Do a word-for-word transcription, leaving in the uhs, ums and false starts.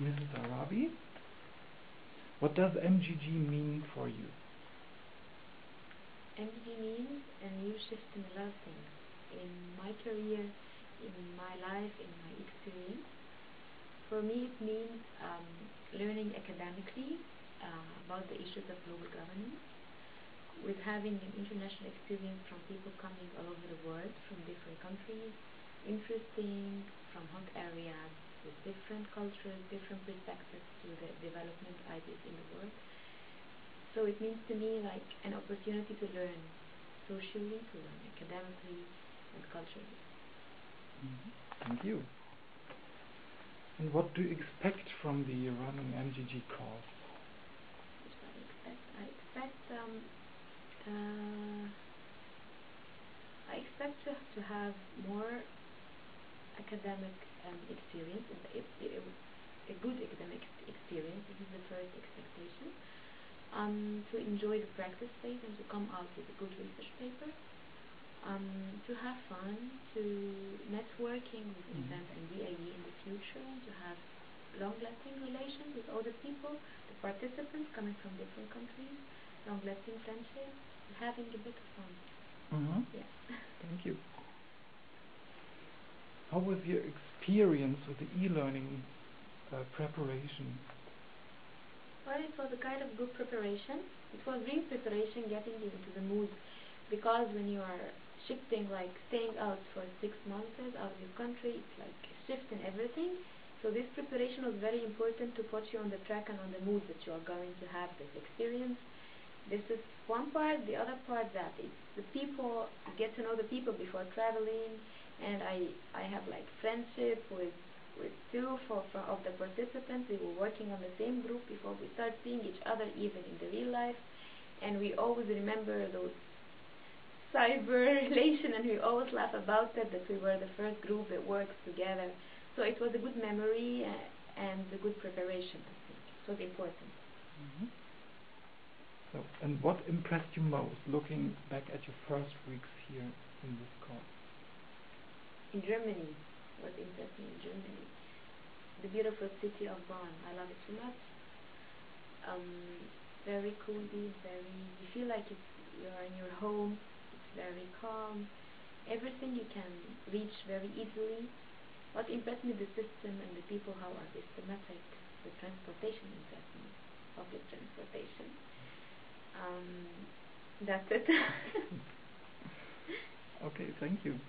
Missus Arabi, what does M G G mean for you? M G G means a new shift in a lot of things. In my career, in my life, in my experience. For me, it means um, learning academically uh, about the issues of global governance, with having an international experience from people coming all over the world, from different countries, interesting, from hot areas, with different cultures, different perspectives to the development ideas in the world. So it means to me like an opportunity to learn socially, to learn academically and culturally. Mm-hmm. Thank you. And what do you expect from the running M G G course? What do I expect? I expect, um, uh, I expect to, to have more academic um, experience, it, it, it, a good academic experience. This is the first expectation. Um, to enjoy the practice phase and to come out with a good research paper. Um, to have fun, to networking with mm-hmm. events and V A E in the future, to have long-lasting relations with other people, the participants coming from different countries, long-lasting friendships, having a bit of fun. Mm-hmm. Yeah. Thank you. How was your experience with the e-learning uh, preparation? Well, it was a kind of good preparation. It was real preparation, getting you into the mood. Because when you are shifting, like staying out for six months out of your country, it's like a shift in everything. So this preparation was very important to put you on the track and on the mood that you are going to have this experience. This is one part. The other part that it's the people, you get to know the people before traveling. And I, I have like friendship with, with two for, for of the participants. We were working on the same group before we start seeing each other even in the real life. And we always remember those cyber relation, and we always laugh about that, that we were the first group that works together. So it was a good memory uh, and a good preparation, I think. It was important. Mm-hmm. So, and what impressed you most looking back at your first weeks here in this course? In Germany, what impressed me in Germany, the beautiful city of Bonn. I love it so much. Um, very cozy, very. You feel like it's, you are in your home. It's very calm. Everything you can reach very easily. What impressed me, the system and the people. How are systematic? The transportation impressed me. Public transportation. Um, that's it. Okay, thank you.